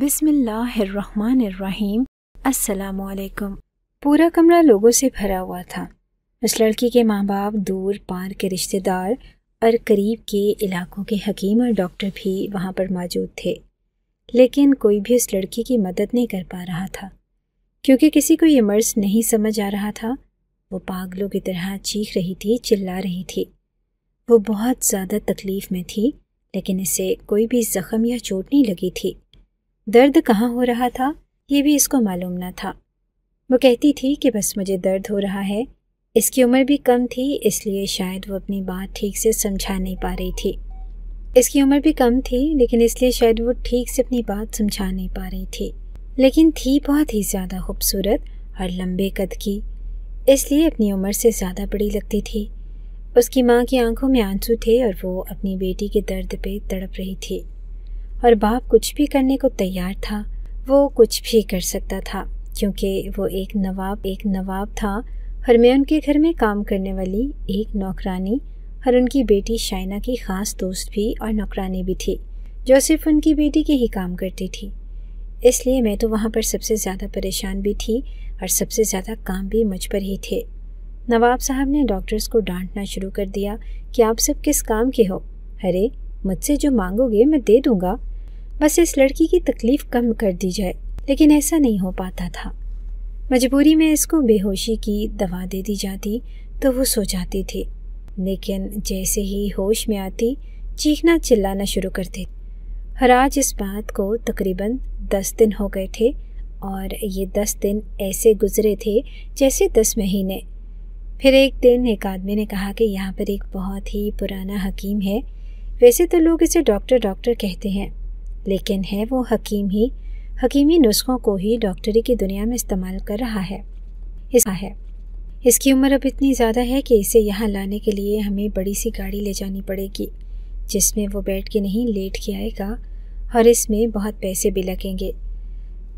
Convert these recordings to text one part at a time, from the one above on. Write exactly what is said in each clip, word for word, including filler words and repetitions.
बिस्मिल्लाहिर्रहमानिर्रहीम। अस्सलामुअलैकुम। पूरा कमरा लोगों से भरा हुआ था। इस लड़की के माँ बाप, दूर पार के रिश्तेदार और करीब के इलाकों के हकीम और डॉक्टर भी वहाँ पर मौजूद थे, लेकिन कोई भी इस लड़की की मदद नहीं कर पा रहा था क्योंकि किसी को ये मर्ज़ नहीं समझ आ रहा था। वो पागलों की तरह चीख रही थी, चिल्ला रही थी। वो बहुत ज़्यादा तकलीफ़ में थी, लेकिन इसे कोई भी ज़ख़म या चोट नहीं लगी थी। दर्द कहाँ हो रहा था ये भी इसको मालूम ना था। वो कहती थी कि बस मुझे दर्द हो रहा है। इसकी उम्र भी कम थी, इसलिए शायद वो अपनी बात ठीक से समझा नहीं पा रही थी। इसकी उम्र भी कम थी लेकिन इसलिए शायद वो ठीक से अपनी बात समझा नहीं पा रही थी। लेकिन थी बहुत ही ज़्यादा खूबसूरत और लंबे कद की, इसलिए अपनी उम्र से ज़्यादा बड़ी लगती थी। उसकी माँ की आंखों में आंसू थे और वो अपनी बेटी के दर्द पे तड़प रही थी, और बाप कुछ भी करने को तैयार था। वो कुछ भी कर सकता था क्योंकि वो एक नवाब एक नवाब था, और मैं उनके घर में काम करने वाली एक नौकरानी और उनकी बेटी शाइना की ख़ास दोस्त भी और नौकरानी भी थी, जो सिर्फ उनकी बेटी के ही काम करती थी। इसलिए मैं तो वहाँ पर सबसे ज़्यादा परेशान भी थी और सबसे ज़्यादा काम भी मुझ पर ही थे। नवाब साहब ने डॉक्टर्स को डांटना शुरू कर दिया कि आप सब किस काम के हो, अरे मुझसे जो मांगोगे मैं दे दूँगा, बस इस लड़की की तकलीफ़ कम कर दी जाए। लेकिन ऐसा नहीं हो पाता था। मजबूरी में इसको बेहोशी की दवा दे दी जाती तो वो सो जाती थी, लेकिन जैसे ही होश में आती चीखना चिल्लाना शुरू करती। हर आज इस बात को तकरीबन दस दिन हो गए थे, और ये दस दिन ऐसे गुजरे थे जैसे दस महीने। फिर एक दिन एक आदमी ने कहा कि यहाँ पर एक बहुत ही पुराना हकीम है। वैसे तो लोग इसे डॉक्टर डॉक्टर कहते हैं, लेकिन है वो हकीम ही, हकीमी नुस्खों को ही डॉक्टरी की दुनिया में इस्तेमाल कर रहा है। इस है इसकी उम्र अब इतनी ज़्यादा है कि इसे यहाँ लाने के लिए हमें बड़ी सी गाड़ी ले जानी पड़ेगी, जिसमें वो बैठ के नहीं लेट के आएगा, और इसमें बहुत पैसे भी लगेंगे।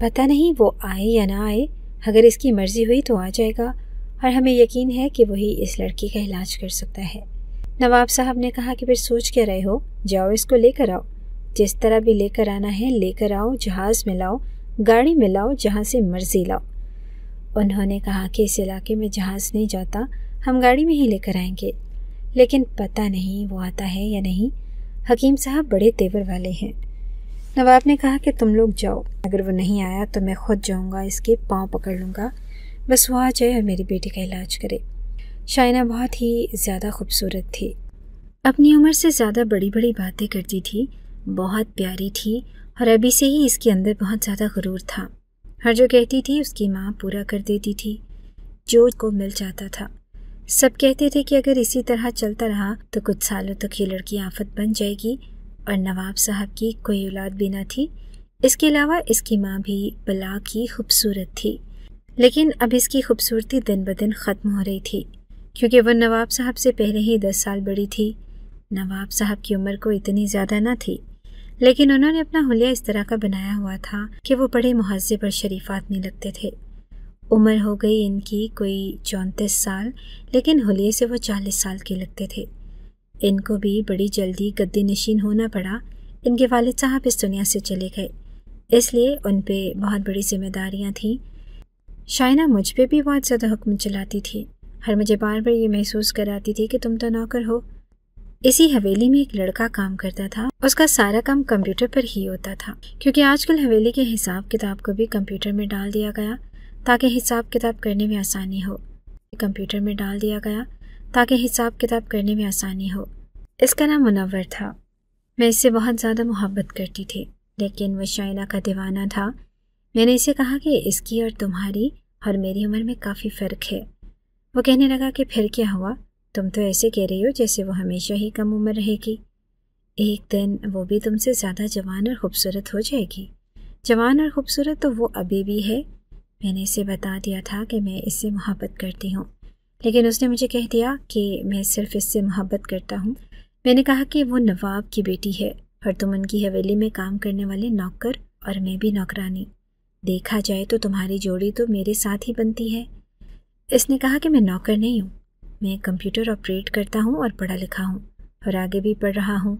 पता नहीं वो आए या ना आए, अगर इसकी मर्ज़ी हुई तो आ जाएगा, और हमें यकीन है कि वही इस लड़की का इलाज कर सकता है। नवाब साहब ने कहा कि फिर सोच क्या रहे हो, जाओ इसको लेकर आओ, जिस तरह भी लेकर आना है लेकर आओ, जहाज़ में लाओ, गाड़ी में लाओ, जहाँ से मर्ज़ी लाओ। उन्होंने कहा कि इस इलाके में जहाज़ नहीं जाता, हम गाड़ी में ही लेकर आएंगे, लेकिन पता नहीं वो आता है या नहीं, हकीम साहब बड़े तेवर वाले हैं। नवाब ने कहा कि तुम लोग जाओ, अगर वो नहीं आया तो मैं खुद जाऊँगा, इसके पाँव पकड़ लूँगा, बस वो आ जाए और मेरी बेटी का इलाज करे। शाइना बहुत ही ज़्यादा खूबसूरत थी, अपनी उम्र से ज़्यादा बड़ी बड़ी बातें करती थी, बहुत प्यारी थी, और अभी से ही इसके अंदर बहुत ज़्यादा गुरूर था। हर जो कहती थी उसकी माँ पूरा कर देती थी, जो को मिल जाता था। सब कहते थे कि अगर इसी तरह चलता रहा तो कुछ सालों तक ये लड़की आफत बन जाएगी, और नवाब साहब की कोई औलाद भी ना थी। इसके अलावा इसकी माँ भी बला की खूबसूरत थी, लेकिन अब इसकी खूबसूरती दिन ब दिन ख़त्म हो रही थी क्योंकि वह नवाब साहब से पहले ही दस साल बड़ी थी। नवाब साहब की उम्र को इतनी ज़्यादा ना थी, लेकिन उन्होंने अपना हुलिया इस तरह का बनाया हुआ था कि वो बड़े मुहज़्ज़ब और शरीफ आदमी लगते थे। उम्र हो गई इनकी कोई चौंतीस साल, लेकिन हुलिये से वो चालीस साल के लगते थे। इनको भी बड़ी जल्दी गद्दी नशीन होना पड़ा। इनके वालिद साहब इस दुनिया से चले गए, इसलिए उन पे बहुत बड़ी जिम्मेदारियां थीं। शाइना मुझ पर भी बहुत ज़्यादा हुक्म चलाती थी, हर मुझे बार बार ये महसूस कराती थी कि तुम तो नौकर हो। इसी हवेली में एक लड़का काम करता था, उसका सारा काम कंप्यूटर पर ही होता था क्योंकि आजकल हवेली के हिसाब किताब को भी कंप्यूटर में डाल दिया गया ताकि हिसाब किताब करने में आसानी हो कंप्यूटर में डाल दिया गया ताकि हिसाब किताब करने में आसानी हो। इसका नाम मुनव्वर था। मैं इससे बहुत ज़्यादा मोहब्बत करती थी, लेकिन वह शाइना का दीवाना था। मैंने इसे कहा कि इसकी और तुम्हारी और मेरी उम्र में काफ़ी फ़र्क है। वो कहने लगा कि फिर क्या हुआ, तुम तो ऐसे कह रही हो जैसे वो हमेशा ही कम उम्र रहेगी, एक दिन वो भी तुमसे ज़्यादा जवान और ख़ूबसूरत हो जाएगी। जवान और ख़ूबसूरत तो वो अभी भी है। मैंने इसे बता दिया था कि मैं इससे मोहब्बत करती हूँ, लेकिन उसने मुझे कह दिया कि मैं सिर्फ़ इससे मोहब्बत करता हूँ। मैंने कहा कि वो नवाब की बेटी है और तुम उनकी हवेली में काम करने वाले नौकर, और मैं भी नौकरानी। देखा जाए तो तुम्हारी जोड़ी तो मेरे साथ ही बनती है। इसने कहा कि मैं नौकर नहीं हूँ, मैं कंप्यूटर ऑपरेट करता हूँ और पढ़ा लिखा हूँ और आगे भी पढ़ रहा हूँ।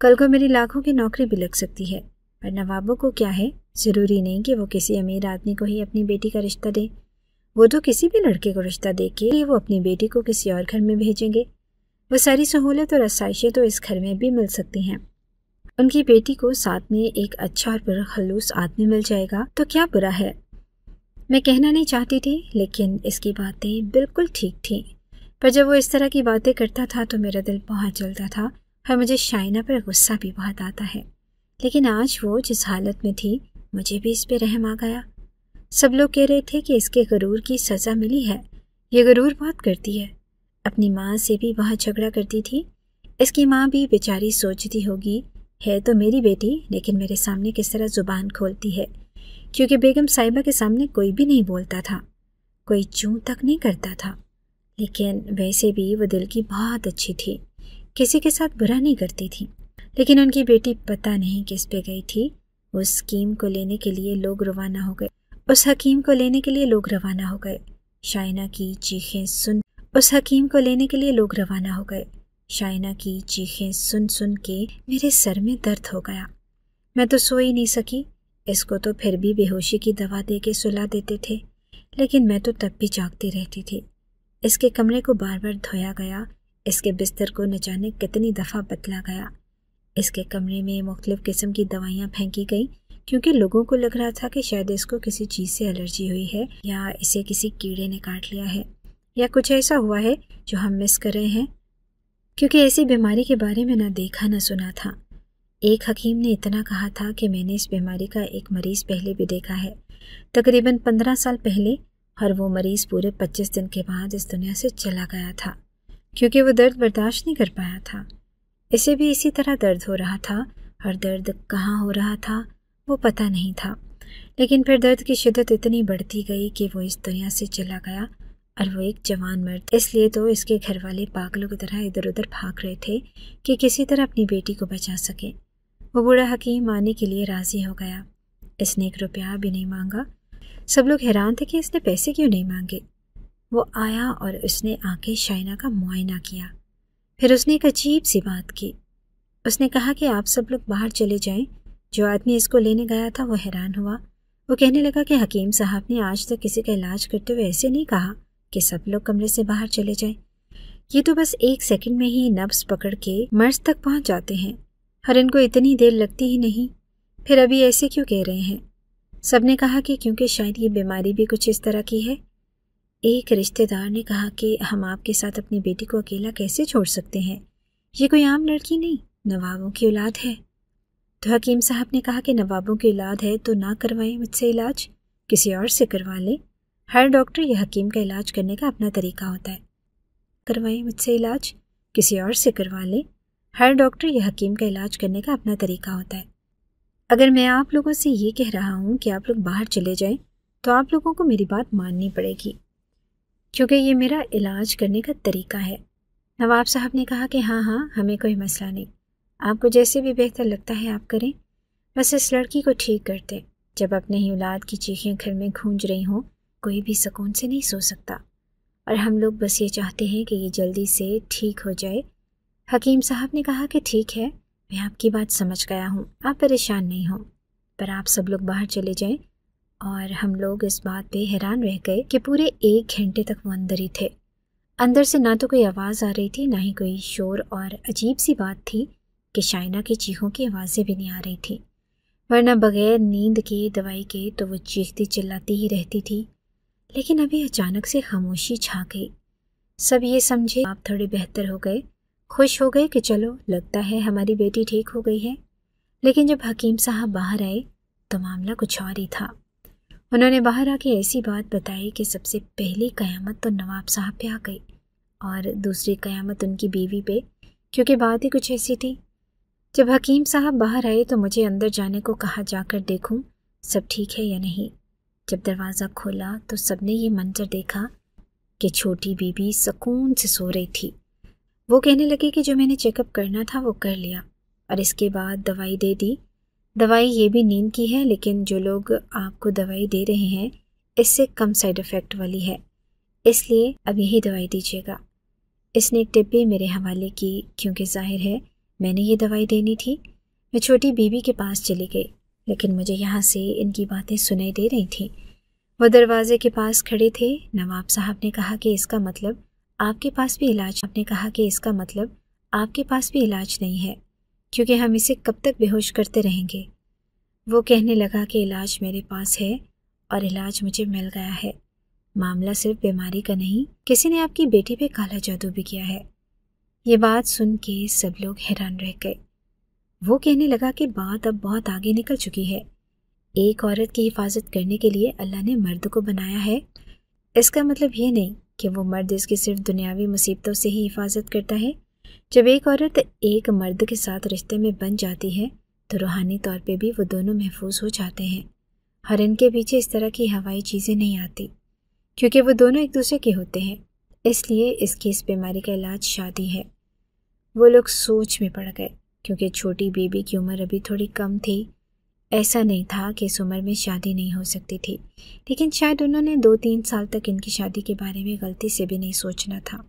कल को मेरी लाखों की नौकरी भी लग सकती है, पर नवाबों को क्या है, ज़रूरी नहीं कि वो किसी अमीर आदमी को ही अपनी बेटी का रिश्ता दें। वो तो किसी भी लड़के को रिश्ता दे के वो अपनी बेटी को किसी और घर में भेजेंगे। वह सारी सहूलत और आसाइशें तो इस घर में भी मिल सकती हैं। उनकी बेटी को साथ में एक अच्छा और पुरखलूस आदमी मिल जाएगा तो क्या बुरा है। मैं कहना नहीं चाहती थी, लेकिन इसकी बातें बिल्कुल ठीक थीं। पर जब वो इस तरह की बातें करता था तो मेरा दिल बहुत जलता था और मुझे शाइना पर गुस्सा भी बहुत आता है। लेकिन आज वो जिस हालत में थी मुझे भी इस पर रहम आ गया। सब लोग कह रहे थे कि इसके गुरूर की सज़ा मिली है, ये गुरूर बहुत करती है। अपनी माँ से भी बहुत झगड़ा करती थी। इसकी माँ भी बेचारी सोचती होगी, है तो मेरी बेटी लेकिन मेरे सामने किस तरह ज़ुबान खोलती है, क्योंकि बेगम साहिबा के सामने कोई भी नहीं बोलता था, कोई चूं तक नहीं करता था। लेकिन वैसे भी वो दिल की बहुत अच्छी थी, किसी के साथ बुरा नहीं करती थी। लेकिन उनकी बेटी पता नहीं किस पे गई थी। उस स्कीम को लेने के लिए लोग रवाना हो गए, उस हकीम को लेने के लिए लोग रवाना हो गए। शाइना की चीखें सुन उस हकीम को लेने के लिए लोग रवाना हो गए। शाइना की चीखें सुन सुन के मेरे सर में दर्द हो गया। मैं तो सो ही नहीं सकी। इसको तो फिर भी बेहोशी की दवा दे के सुला देते थे, लेकिन मैं तो तब भी जागती रहती थी। इसके कमरे को बार बार धोया गया, इसके बिस्तर को न जाने कितनी दफ़ा बदला गया। इसके कमरे में मुख्तलिफ़ किस्म की दवाइयाँ फेंकी गई, क्योंकि लोगों को लग रहा था कि शायद इसको किसी चीज़ से एलर्जी हुई है या इसे किसी कीड़े ने काट लिया है या कुछ ऐसा हुआ है जो हम मिस कर रहे हैं, क्योंकि ऐसी बीमारी के बारे में ना देखा ना सुना था। एक हकीम ने इतना कहा था कि मैंने इस बीमारी का एक मरीज़ पहले भी देखा है, तकरीबन पंद्रह साल पहले, और वो मरीज़ पूरे पच्चीस दिन के बाद इस दुनिया से चला गया था, क्योंकि वो दर्द बर्दाश्त नहीं कर पाया था। इसे भी इसी तरह दर्द हो रहा था, और दर्द कहाँ हो रहा था वो पता नहीं था। लेकिन फिर दर्द की शिद्दत इतनी बढ़ती गई कि वो इस दुनिया से चला गया, और वो एक जवान मर्द, इसलिए तो इसके घर वाले पागलों की तरह इधर उधर भाग रहे थे कि किसी तरह अपनी बेटी को बचा सकें। वो बूढ़ा हकीम आने के लिए राज़ी हो गया। इसने एक रुपया भी नहीं मांगा। सब लोग हैरान थे कि इसने पैसे क्यों नहीं मांगे। वो आया और उसने आके शाइना का मुआयना किया। फिर उसने एक अजीब सी बात की। उसने कहा कि आप सब लोग बाहर चले जाएं। जो आदमी इसको लेने गया था वो हैरान हुआ। वो कहने लगा कि हकीम साहब ने आज तक किसी का इलाज करते हुए ऐसे नहीं कहा कि सब लोग कमरे से बाहर चले जाएं। ये तो बस एक सेकंड में ही नब्ज़ पकड़ के मर्ज़ तक पहुँच जाते हैं, और इनको इतनी देर लगती ही नहीं, फिर अभी ऐसे क्यों कह रहे हैं। सब ने कहा कि क्योंकि शायद ये बीमारी भी कुछ इस तरह की है। एक रिश्तेदार ने कहा कि हम आपके साथ अपनी बेटी को अकेला कैसे छोड़ सकते हैं, ये कोई आम लड़की नहीं, नवाबों की औलाद है। तो हकीम साहब ने कहा कि नवाबों की औलाद है तो ना करवाएं मुझसे इलाज, किसी और से करवा लें। हर डॉक्टर या हकीम का इलाज करने का अपना तरीका होता है। करवाएं मुझसे इलाज किसी और से करवा लें हर डॉक्टर या हकीम का इलाज करने का अपना तरीका होता है। अगर मैं आप लोगों से ये कह रहा हूँ कि आप लोग बाहर चले जाएं, तो आप लोगों को मेरी बात माननी पड़ेगी, क्योंकि ये मेरा इलाज करने का तरीका है। नवाब साहब ने कहा कि हाँ हाँ हमें कोई मसला नहीं, आपको जैसे भी बेहतर लगता है आप करें, बस इस लड़की को ठीक कर दें। जब अपने ही औलाद की चीखें घर में गूंज रही हों कोई भी सुकून से नहीं सो सकता, और हम लोग बस ये चाहते हैं कि ये जल्दी से ठीक हो जाए। हकीम साहब ने कहा कि ठीक है, मैं आपकी बात समझ गया हूँ, आप परेशान नहीं हो, पर आप सब लोग बाहर चले जाएं। और हम लोग इस बात पे हैरान रह गए कि पूरे एक घंटे तक वो अंदर ही थे। अंदर से ना तो कोई आवाज़ आ रही थी, ना ही कोई शोर, और अजीब सी बात थी कि शाइना की चीखों की आवाज़ें भी नहीं आ रही थी, वरना बग़ैर नींद के दवाई के तो वो चीखती चिल्लाती ही रहती थी। लेकिन अभी अचानक से खामोशी छा गई। सब ये समझे आप थोड़े बेहतर हो गए, खुश हो गए कि चलो लगता है हमारी बेटी ठीक हो गई है। लेकिन जब हकीम साहब बाहर आए तो मामला कुछ और ही था। उन्होंने बाहर आके ऐसी बात बताई कि सबसे पहली क़यामत तो नवाब साहब पे आ गई, और दूसरी क़यामत उनकी बीवी पे, क्योंकि बात ही कुछ ऐसी थी। जब हकीम साहब बाहर आए तो मुझे अंदर जाने को कहा, जाकर देखूँ सब ठीक है या नहीं। जब दरवाज़ा खोला तो सब ने ये मंजर देखा कि छोटी बीबी सुकून से सो रही थी। वो कहने लगी कि जो मैंने चेकअप करना था वो कर लिया, और इसके बाद दवाई दे दी। दवाई ये भी नींद की है, लेकिन जो लोग आपको दवाई दे रहे हैं इससे कम साइड इफ़ेक्ट वाली है, इसलिए अब यही दवाई दीजिएगा। इसने एक टिप्पी मेरे हवाले की, क्योंकि जाहिर है मैंने ये दवाई देनी थी। मैं छोटी बीबी के पास चली गई। लेकिन मुझे यहाँ से इनकी बातें सुनाई दे रही थीं। वह दरवाजे के पास खड़े थे। नवाब साहब ने कहा कि इसका मतलब आपके पास भी इलाज आपने कहा कि इसका मतलब आपके पास भी इलाज नहीं है, क्योंकि हम इसे कब तक बेहोश करते रहेंगे। वो कहने लगा कि इलाज मेरे पास है और इलाज मुझे मिल गया है। मामला सिर्फ बीमारी का नहीं, किसी ने आपकी बेटी पे काला जादू भी किया है। ये बात सुन के सब लोग हैरान रह गए। वो कहने लगा कि बात अब बहुत आगे निकल चुकी है। एक औरत की हिफाजत करने के लिए अल्लाह ने मर्द को बनाया है। इसका मतलब ये नहीं कि वो मर्द इसकी सिर्फ दुनियावी मुसीबतों से ही हिफाजत करता है। जब एक औरत एक मर्द के साथ रिश्ते में बन जाती है तो रूहानी तौर पे भी वो दोनों महफूज हो जाते हैं और इनके पीछे इस तरह की हवाई चीज़ें नहीं आती, क्योंकि वो दोनों एक दूसरे के होते हैं। इसलिए इसकी इस बीमारी का इलाज शादी है। वो लोग सोच में पड़ गए, क्योंकि छोटी बेबी की उम्र अभी थोड़ी कम थी। ऐसा नहीं था कि इस उम्र में शादी नहीं हो सकती थी, लेकिन शायद उन्होंने दो तीन साल तक इनकी शादी के बारे में गलती से भी नहीं सोचना था।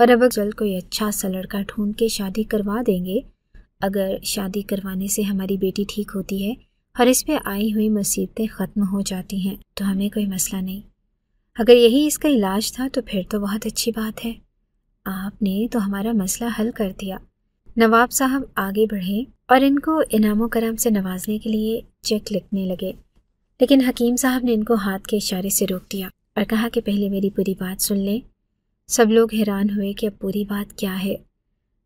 और अब जल्द कोई अच्छा सा लड़का ढूंढ के शादी करवा देंगे। अगर शादी करवाने से हमारी बेटी ठीक होती है और इस पर आई हुई मुसीबतें ख़त्म हो जाती हैं तो हमें कोई मसला नहीं। अगर यही इसका इलाज था तो फिर तो बहुत अच्छी बात है। आपने तो हमारा मसला हल कर दिया। नवाब साहब आगे बढ़े और इनको इनाम व करम से नवाजने के लिए चेक लिखने लगे, लेकिन हकीम साहब ने इनको हाथ के इशारे से रोक दिया और कहा कि पहले मेरी पूरी बात सुन लें। सब लोग हैरान हुए कि अब पूरी बात क्या है।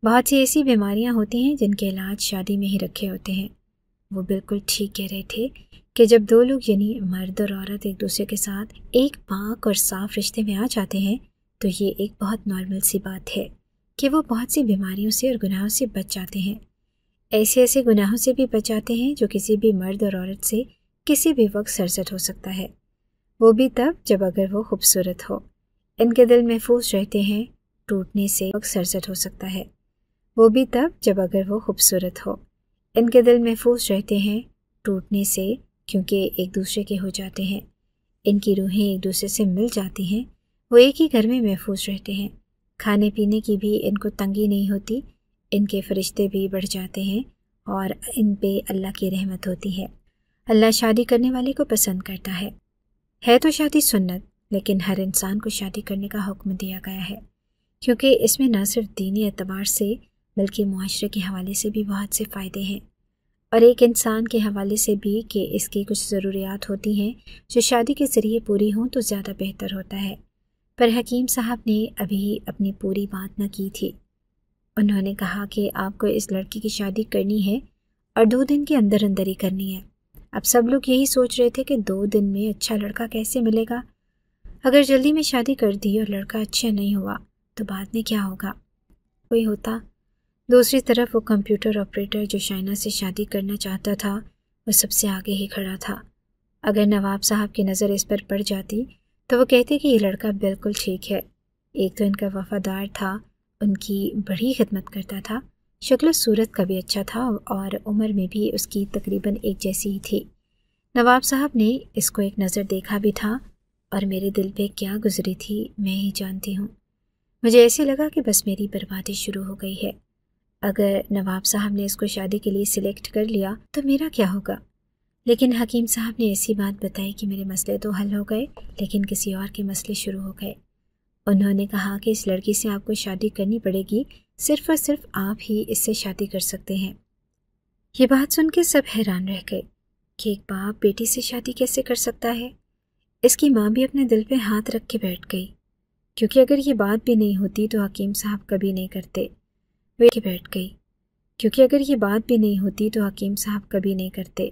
बहुत सी ऐसी बीमारियां होती हैं जिनके इलाज शादी में ही रखे होते हैं। वो बिल्कुल ठीक कह रहे थे कि जब दो लोग यानी मर्द और औरत एक दूसरे के साथ एक पाक और साफ रिश्ते में आ जाते हैं तो ये एक बहुत नॉर्मल सी बात है कि वो बहुत सी बीमारियों से और गुनाहों से बच जाते हैं। ऐसे ऐसे गुनाहों से भी बच जाते हैं जो किसी भी मर्द और औरत से किसी भी वक्त सरजट हो सकता है, वो भी तब जब अगर वो खूबसूरत हो। इनके दिल महफूज रहते हैं, टूटने से वक्त सरजट हो सकता है, वो भी तब जब अगर वो खूबसूरत हो। इनके दिल महफूज रहते हैं टूटने से, क्योंकि एक दूसरे के हो जाते हैं। इनकी रूहें एक दूसरे से मिल जाती हैं, वो एक ही घर में महफूज रहते हैं। खाने पीने की भी इनको तंगी नहीं होती। इनके फरिश्ते भी बढ़ जाते हैं और इन पे अल्लाह की रहमत होती है। अल्लाह शादी करने वाले को पसंद करता है। है तो शादी सुन्नत, लेकिन हर इंसान को शादी करने का हुक्म दिया गया है, क्योंकि इसमें ना सिर्फ दीनी एतबार से बल्कि मुआशरे के हवाले से भी बहुत से फ़ायदे हैं और एक इंसान के हवाले से भी कि इसकी कुछ ज़रूरियात होती हैं जो शादी के ज़रिए पूरी हों तो ज़्यादा बेहतर होता है। पर हकीम साहब ने अभी अपनी पूरी बात न की थी। उन्होंने कहा कि आपको इस लड़की की शादी करनी है और दो दिन के अंदर अंदर ही करनी है। अब सब लोग यही सोच रहे थे कि दो दिन में अच्छा लड़का कैसे मिलेगा। अगर जल्दी में शादी कर दी और लड़का अच्छा नहीं हुआ तो बाद में क्या होगा, कोई होता। दूसरी तरफ वो कंप्यूटर ऑपरेटर जो शाइना से शादी करना चाहता था वो सबसे आगे ही खड़ा था। अगर नवाब साहब की नज़र इस पर पड़ जाती तो वो कहते कि ये लड़का बिल्कुल ठीक है। एक तो इनका वफादार था, उनकी बड़ी खिदमत करता था, शक्ल सूरत का भी अच्छा था और उम्र में भी उसकी तकरीबन एक जैसी ही थी। नवाब साहब ने इसको एक नज़र देखा भी था और मेरे दिल पे क्या गुजरी थी मैं ही जानती हूँ। मुझे ऐसे लगा कि बस मेरी बर्बादी शुरू हो गई है। अगर नवाब साहब ने इसको शादी के लिए सिलेक्ट कर लिया तो मेरा क्या होगा। लेकिन हकीम साहब ने ऐसी बात बताई कि मेरे मसले तो हल हो गए, लेकिन किसी और के मसले शुरू हो गए। उन्होंने कहा कि इस लड़की से आपको शादी करनी पड़ेगी, सिर्फ और सिर्फ आप ही इससे शादी कर सकते हैं। ये बात सुन के सब हैरान रह गए कि एक बाप बेटी से शादी कैसे कर सकता है। इसकी माँ भी अपने दिल पे हाथ रख के बैठ गई, क्योंकि अगर ये बात भी नहीं होती तो हकीम साहब कभी नहीं करते वे के बैठ गई क्योंकि अगर ये बात भी नहीं होती तो हकीम साहब कभी नहीं करते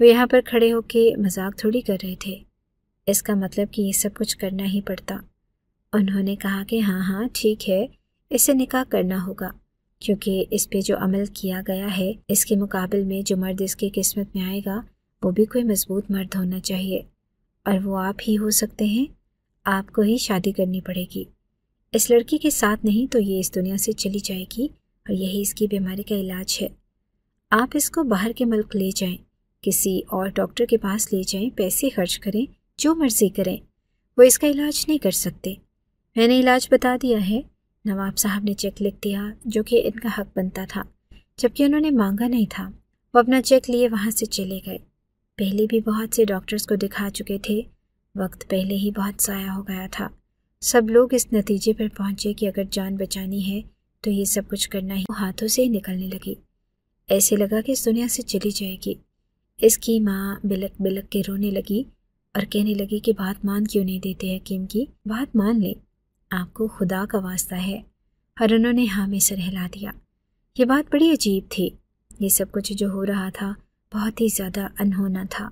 वे यहाँ पर खड़े होके मजाक थोड़ी कर रहे थे। इसका मतलब कि ये सब कुछ करना ही पड़ता। उन्होंने कहा कि हाँ हाँ ठीक है, इसे निकाह करना होगा, क्योंकि इस पे जो अमल किया गया है इसके मुकाबले में जो मर्द इसकी किस्मत में आएगा वो भी कोई मजबूत मर्द होना चाहिए और वो आप ही हो सकते हैं। आपको ही शादी करनी पड़ेगी। इस लड़की के साथ नहीं तो ये इस दुनिया से चली जाएगी और यही इसकी बीमारी का इलाज है। आप इसको बाहर के मुल्क ले जाएं, किसी और डॉक्टर के पास ले जाएं, पैसे खर्च करें, जो मर्जी करें, वो इसका इलाज नहीं कर सकते। मैंने इलाज बता दिया है। नवाब साहब ने चेक लिख दिया जो कि इनका हक बनता था, जबकि उन्होंने मांगा नहीं था। वो अपना चेक लिए वहाँ से चले गए। पहले भी बहुत से डॉक्टर्स को दिखा चुके थे। वक्त पहले ही बहुत साया हो गया था। सब लोग इस नतीजे पर पहुँचे कि अगर जान बचानी है तो ये सब कुछ करना ही। हाथों से ही निकलने लगी। ऐसे लगा कि इस दुनिया से चली जाएगी। इसकी माँ बिलक बिलक के रोने लगी और कहने लगी कि बात मान क्यों नहीं देते हकीम की, बात मान ले, आपको खुदा का वास्ता है। और उन्होंने हाँ में सर हिला दिया। ये बात बड़ी अजीब थी। ये सब कुछ जो हो रहा था बहुत ही ज़्यादा अनहोना था,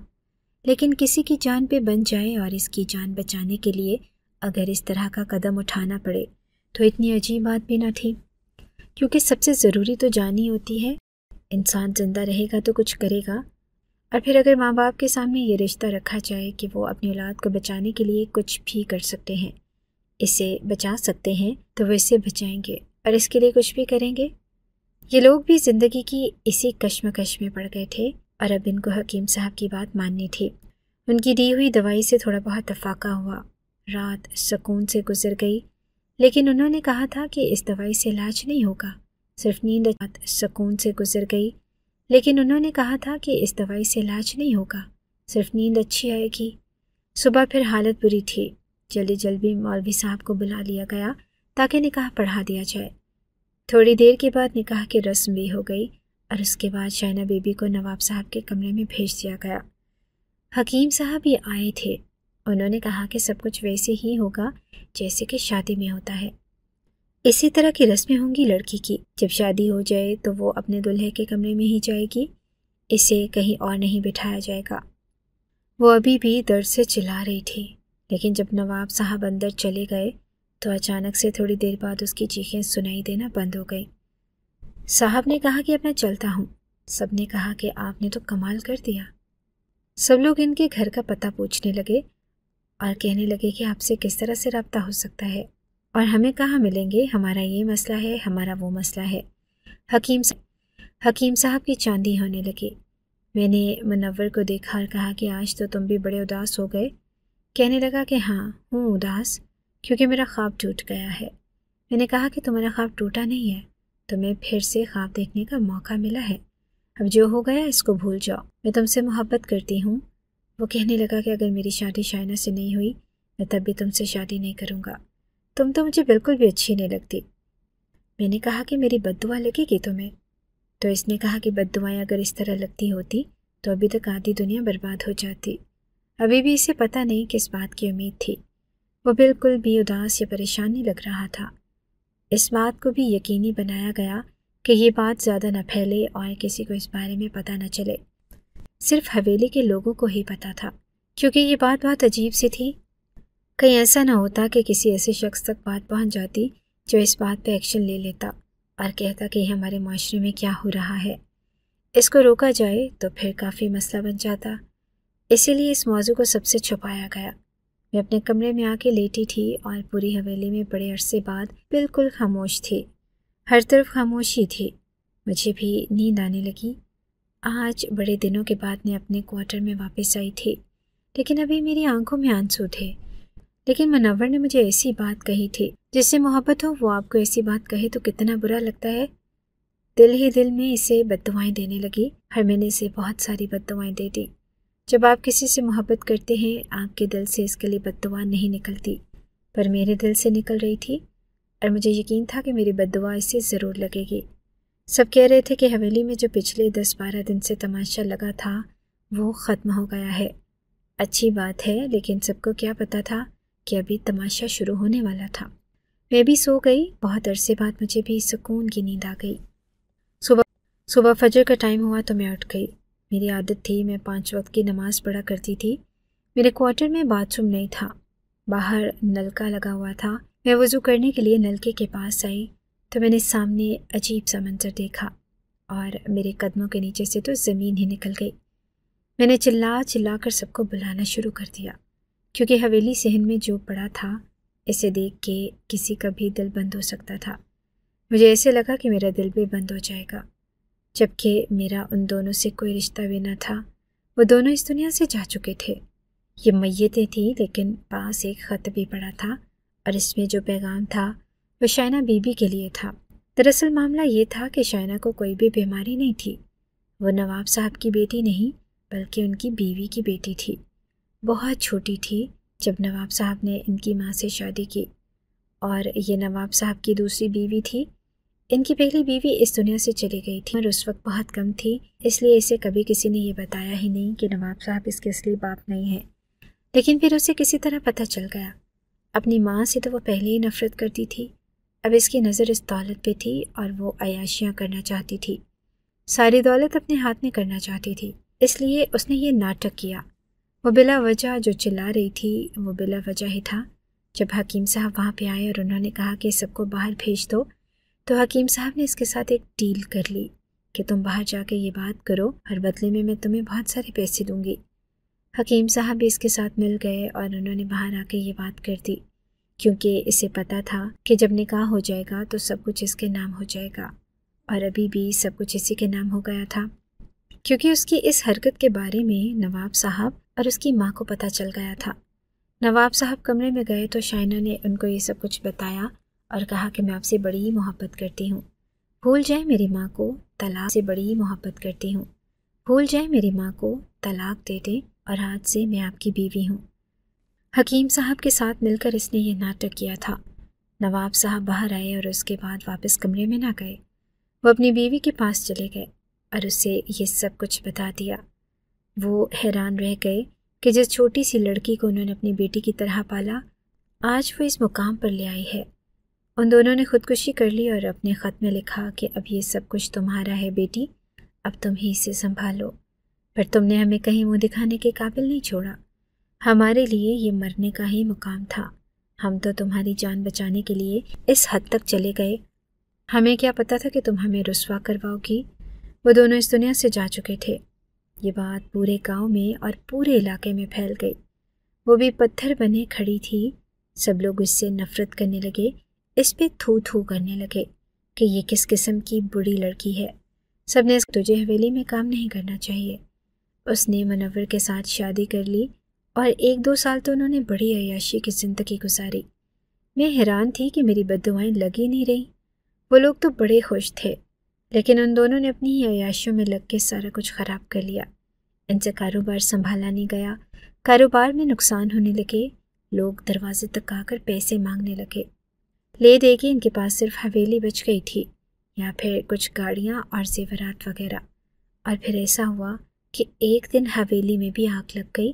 लेकिन किसी की जान पे बन जाए और इसकी जान बचाने के लिए अगर इस तरह का कदम उठाना पड़े तो इतनी अजीब बात भी ना थी, क्योंकि सबसे ज़रूरी तो जान ही होती है। इंसान ज़िंदा रहेगा तो कुछ करेगा, और फिर अगर माँ बाप के सामने ये रिश्ता रखा जाए कि वो अपनी औलाद को बचाने के लिए कुछ भी कर सकते हैं, इसे बचा सकते हैं, तो वो इसे बचाएंगे और इसके लिए कुछ भी करेंगे। ये लोग भी ज़िंदगी की इसी कश्मकश में पड़ गए थे और अब इनको हकीम साहब की बात माननी थी। उनकी दी हुई दवाई से थोड़ा बहुत तफाका हुआ। रात सुकून से गुजर गई, लेकिन उन्होंने कहा था कि इस दवाई से इलाज नहीं होगा, सिर्फ नींद। रात सुकून से गुजर गई, लेकिन उन्होंने कहा था कि इस दवाई से इलाज नहीं होगा, सिर्फ नींद अच्छी आएगी। सुबह फिर हालत बुरी थी। जल्दी जल्दी मौलवी साहब को बुला लिया गया ताकि निकाह पढ़ा दिया जाए। थोड़ी देर के बाद निकाह की रस्म भी हो गई और उसके बाद शाइना बीबी को नवाब साहब के कमरे में भेज दिया गया। हकीम साहब ये आए थे। उन्होंने कहा कि सब कुछ वैसे ही होगा जैसे कि शादी में होता है। इसी तरह की रस्में होंगी लड़की की। जब शादी हो जाए तो वो अपने दुल्हे के कमरे में ही जाएगी, इसे कहीं और नहीं बिठाया जाएगा। वो अभी भी दर्द से चिल्ला रही थी, लेकिन जब नवाब साहब अंदर चले गए तो अचानक से थोड़ी देर बाद उसकी चीखें सुनाई देना बंद हो गई। साहब ने कहा कि अब मैं चलता हूँ। सब ने कहा कि आपने तो कमाल कर दिया। सब लोग इनके घर का पता पूछने लगे और कहने लगे कि आपसे किस तरह से रब्ता हो सकता है और हमें कहाँ मिलेंगे, हमारा ये मसला है, हमारा वो मसला है। हकीम हकीम साहब की चांदी होने लगी। मैंने मुनव्वर को देखा और कहा कि आज तो तुम भी बड़े उदास हो गए। कहने लगा कि हाँ हूँ उदास, क्योंकि मेरा ख्वाब टूट गया है। मैंने कहा कि तुम्हारा ख्वाब टूटा नहीं है, तुम्हें फिर से ख्वाब देखने का मौका मिला है। अब जो हो गया इसको भूल जाओ, मैं तुमसे मोहब्बत करती हूँ। वो कहने लगा कि अगर मेरी शादी शाइना से नहीं हुई मैं तब भी तुमसे शादी नहीं करूँगा, तुम तो मुझे बिल्कुल भी अच्छी नहीं लगती। मैंने कहा कि मेरी बद्दुआ लगेगी तुम्हें। तो इसने कहा कि बद्दुआएं अगर इस तरह लगती होती तो अभी तक आधी दुनिया बर्बाद हो जाती। अभी भी इसे पता नहीं किस बात की उम्मीद थी। वो बिल्कुल भी उदास या परेशान नहीं लग रहा था। इस बात को भी यकीनी बनाया गया कि ये बात ज़्यादा न फैले और किसी को इस बारे में पता न चले। सिर्फ हवेली के लोगों को ही पता था, क्योंकि ये बात बहुत अजीब सी थी। कहीं ऐसा ना होता कि किसी ऐसे शख्स तक बात पहुंच जाती जो इस बात पे एक्शन ले लेता और कहता कि हमारे माशरे में क्या हो रहा है, इसको रोका जाए तो फिर काफ़ी मसला बन जाता। इसीलिए इस मौजू को सबसे छुपाया गया। मैं अपने कमरे में आके लेटी थी और पूरी हवेली में बड़े अरसे बाद बिल्कुल खामोश थी। हर तरफ खामोशी थी। मुझे भी नींद आने लगी। आज बड़े दिनों के बाद मैं अपने क्वार्टर में वापस आई थी, लेकिन अभी मेरी आंखों में आंसू थे। लेकिन मुनव्वर ने मुझे ऐसी बात कही थी, जिससे मोहब्बत हो वो आपको ऐसी बात कहे तो कितना बुरा लगता है। दिल ही दिल में इसे बद्दुआएं देने लगी और मैंने इसे बहुत सारी बद्दुआएं दे दी। जब आप किसी से मोहब्बत करते हैं आपके दिल से इसके लिए बद्दुआ नहीं निकलती, पर मेरे दिल से निकल रही थी और मुझे यकीन था कि मेरी बद्दुआ इससे ज़रूर लगेगी। सब कह रहे थे कि हवेली में जो पिछले दस बारह दिन से तमाशा लगा था वो ख़त्म हो गया है। अच्छी बात है, लेकिन सबको क्या पता था कि अभी तमाशा शुरू होने वाला था। मैं भी सो गई। बहुत अरसे बाद मुझे भी सुकून की नींद आ गई। सुबह सुबह फजर का टाइम हुआ तो मैं उठ गई। मेरी आदत थी, मैं पाँच वक्त की नमाज़ पढ़ा करती थी। मेरे क्वार्टर में बाथरूम नहीं था, बाहर नलका लगा हुआ था। मैं वज़ू करने के लिए नलके के पास आई तो मैंने सामने अजीब सा मंजर देखा और मेरे कदमों के नीचे से तो ज़मीन ही निकल गई। मैंने चिल्ला चिल्ला कर सबको बुलाना शुरू कर दिया, क्योंकि हवेली सहन में जो पड़ा था इसे देख के किसी का भी दिल बंद हो सकता था। मुझे ऐसे लगा कि मेरा दिल भी बंद हो जाएगा, जबकि मेरा उन दोनों से कोई रिश्ता भी न था। वो दोनों इस दुनिया से जा चुके थे। ये मैयतें थीं, लेकिन पास एक ख़त भी पड़ा था और इसमें जो पैगाम था वो शाइना बीबी के लिए था। दरअसल मामला ये था कि शाइना को कोई भी बीमारी नहीं थी। वो नवाब साहब की बेटी नहीं बल्कि उनकी बीवी की बेटी थी। बहुत छोटी थी जब नवाब साहब ने इनकी माँ से शादी की और ये नवाब साहब की दूसरी बीवी थी। इनकी पहली बीवी इस दुनिया से चली गई थी और उस वक्त बहुत कम थी, इसलिए इसे कभी किसी ने ये बताया ही नहीं कि नवाब साहब इसके असली बाप नहीं हैं। लेकिन फिर उसे किसी तरह पता चल गया। अपनी माँ से तो वो पहले ही नफ़रत करती थी, अब इसकी नज़र इस दौलत पे थी और वो अयाशियाँ करना चाहती थी, सारी दौलत अपने हाथ में करना चाहती थी। इसलिए उसने ये नाटक किया। वो बिला वजह जो चिल्ला रही थी वो बिला वजह ही था। जब हकीम साहब वहाँ पे आए और उन्होंने कहा कि सबको बाहर भेज दो तो हकीम साहब ने इसके साथ एक डील कर ली कि तुम बाहर जाके ये बात करो और बदले में मैं तुम्हें बहुत सारे पैसे दूँगी। हकीम साहब भी इसके साथ मिल गए और उन्होंने बाहर आके ये बात कर दी, क्योंकि इसे पता था कि जब निकाह हो जाएगा तो सब कुछ इसके नाम हो जाएगा और अभी भी सब कुछ इसी के नाम हो गया था, क्योंकि उसकी इस हरकत के बारे में नवाब साहब और उसकी माँ को पता चल गया था। नवाब साहब कमरे में गए तो शाइना ने उनको ये सब कुछ बताया और कहा कि मैं आपसे बड़ी ही मोहब्बत करती हूँ, भूल जाए मेरी माँ को तलाक से बड़ी ही मोहब्बत करती हूँ, भूल जाए मेरी माँ को तलाक दे दे और आज से मैं आपकी बीवी हूँ। हकीम साहब के साथ मिलकर इसने ये नाटक किया था। नवाब साहब बाहर आए और उसके बाद वापस कमरे में ना गए, वो अपनी बीवी के पास चले गए और उसे ये सब कुछ बता दिया। वो हैरान रह गए कि जिस छोटी सी लड़की को उन्होंने अपनी बेटी की तरह पाला आज वो इस मुकाम पर ले आई है। उन दोनों ने खुदकुशी कर ली और अपने ख़त में लिखा कि अब ये सब कुछ तुम्हारा है बेटी, अब तुम ही इसे संभालो, पर तुमने हमें कहीं मुँह दिखाने के काबिल नहीं छोड़ा, हमारे लिए ये मरने का ही मुकाम था, हम तो तुम्हारी जान बचाने के लिए इस हद तक चले गए, हमें क्या पता था कि तुम हमें रुसवा करवाओगी। वो दोनों इस दुनिया से जा चुके थे। ये बात पूरे गांव में और पूरे इलाके में फैल गई। वो भी पत्थर बने खड़ी थी। सब लोग इससे नफ़रत करने लगे, इस पे थू थू करने लगे कि ये किस किस्म की बुरी लड़की है, सबने इस तुझे हवेली में काम नहीं करना चाहिए। उसने मुनव्वर के साथ शादी कर ली और एक दो साल तो उन्होंने बड़ी अय्याशी की ज़िंदगी गुजारी। मैं हैरान थी कि मेरी बद्दुआएं लगी नहीं रहीं। वो लोग तो बड़े खुश थे, लेकिन उन दोनों ने अपनी ही अय्याशियों में लग के सारा कुछ ख़राब कर लिया। इनसे कारोबार संभाला नहीं गया, कारोबार में नुकसान होने लगे, लोग दरवाजे तक आकर पैसे मांगने लगे। ले देगी इनके पास सिर्फ हवेली बच गई थी या फिर कुछ गाड़ियाँ और जेवरात वगैरह। और फिर ऐसा हुआ कि एक दिन हवेली में भी आग लग गई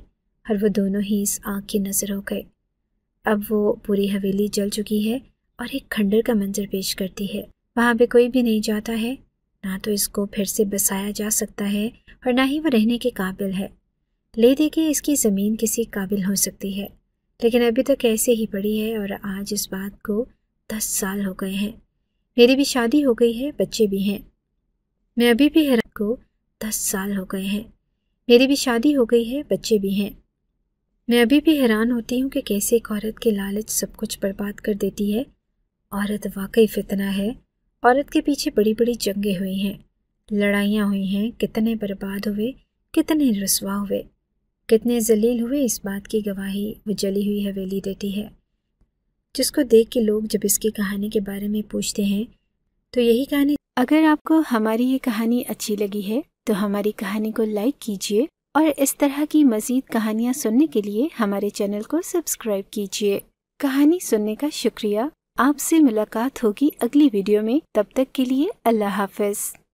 और वो दोनों ही इस आग की नज़र हो गए। अब वो पूरी हवेली जल चुकी है और एक खंडर का मंजर पेश करती है। वहाँ पे कोई भी नहीं जाता है, ना तो इसको फिर से बसाया जा सकता है और ना ही वो रहने के काबिल है। ले दे के इसकी ज़मीन किसी काबिल हो सकती है, लेकिन अभी तक ऐसे ही पड़ी है और आज इस बात को दस साल हो गए हैं। मेरी भी शादी हो गई है, बच्चे भी हैं। मैं अभी भी हैरान को दस साल हो गए हैं मेरी भी शादी हो गई है, बच्चे भी हैं। मैं अभी भी हैरान होती हूँ कि कैसे एक औरत के लालच सब कुछ बर्बाद कर देती है। औरत वाकई फितना है। औरत के पीछे बड़ी बड़ी जंगें हुई हैं, लड़ाइयाँ हुई हैं, कितने बर्बाद हुए, कितने रुसवा हुए, कितने जलील हुए, इस बात की गवाही वो जली हुई हवेली देती है, जिसको देख के लोग जब इसकी कहानी के बारे में पूछते हैं तो यही कहानी। अगर आपको हमारी ये कहानी अच्छी लगी है तो हमारी कहानी को लाइक कीजिए और इस तरह की मज़ीद कहानियाँ सुनने के लिए हमारे चैनल को सब्सक्राइब कीजिए। कहानी सुनने का शुक्रिया। आपसे मुलाकात होगी अगली वीडियो में, तब तक के लिए अल्लाह हाफ़िज़।